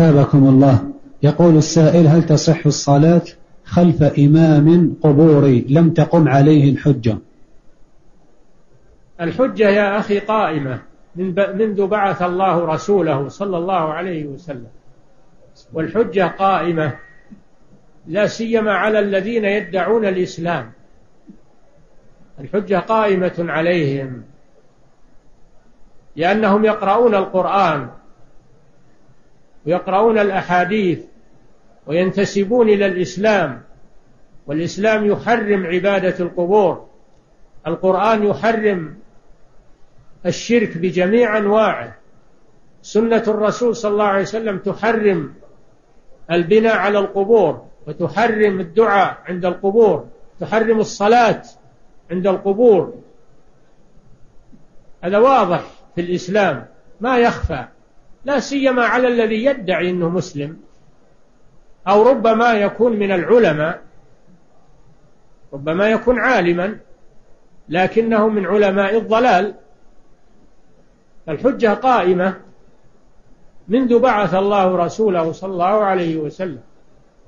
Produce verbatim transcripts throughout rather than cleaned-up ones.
أثابكم الله. يقول السائل: هل تصح الصلاة خلف إمام قبوري لم تقم عليه الحجة؟ الحجة يا أخي قائمة منذ بعث الله رسوله صلى الله عليه وسلم، والحجة قائمة لا سيما على الذين يدعون الإسلام، الحجة قائمة عليهم لأنهم يقرؤون القرآن ويقرؤون الأحاديث وينتسبون إلى الإسلام، والإسلام يحرم عبادة القبور، القرآن يحرم الشرك بجميع أنواعه، سنة الرسول صلى الله عليه وسلم تحرم البناء على القبور وتحرم الدعاء عند القبور، تحرم الصلاة عند القبور، هذا واضح في الإسلام ما يخفى، لا سيما على الذي يدعي أنه مسلم أو ربما يكون من العلماء، ربما يكون عالما لكنه من علماء الضلال. الحجة قائمة منذ بعث الله رسوله صلى الله عليه وسلم،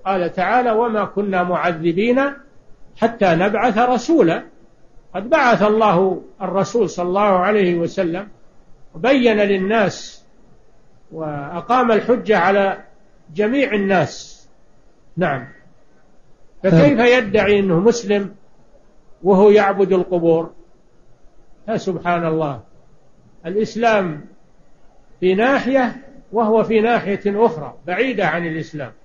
قال تعالى: وما كنا معذبين حتى نبعث رسولا. قد بعث الله الرسول صلى الله عليه وسلم وبين للناس وأقام الحجة على جميع الناس. نعم، فكيف يدعي أنه مسلم وهو يعبد القبور؟ يا سبحان الله، الإسلام في ناحية وهو في ناحية أخرى بعيدة عن الإسلام.